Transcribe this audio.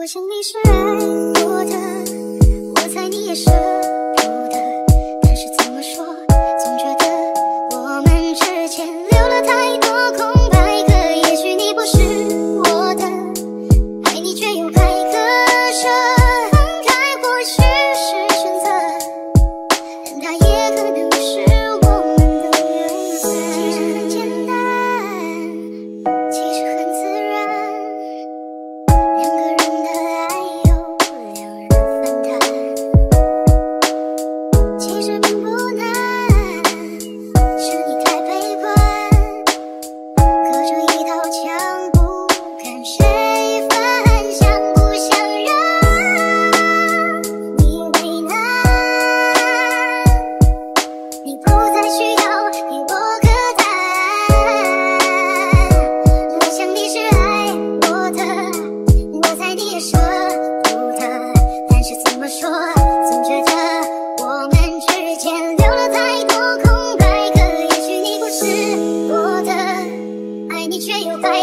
我想你是爱我的，我猜你也舍不得，但是怎么说，总觉得我们之间留了太多空白格。也许你不是我的，爱你却又该割舍，分开或许是选择，但它也可能是我们的缘分。其实很简单，其实很自然，两个人。 却又该。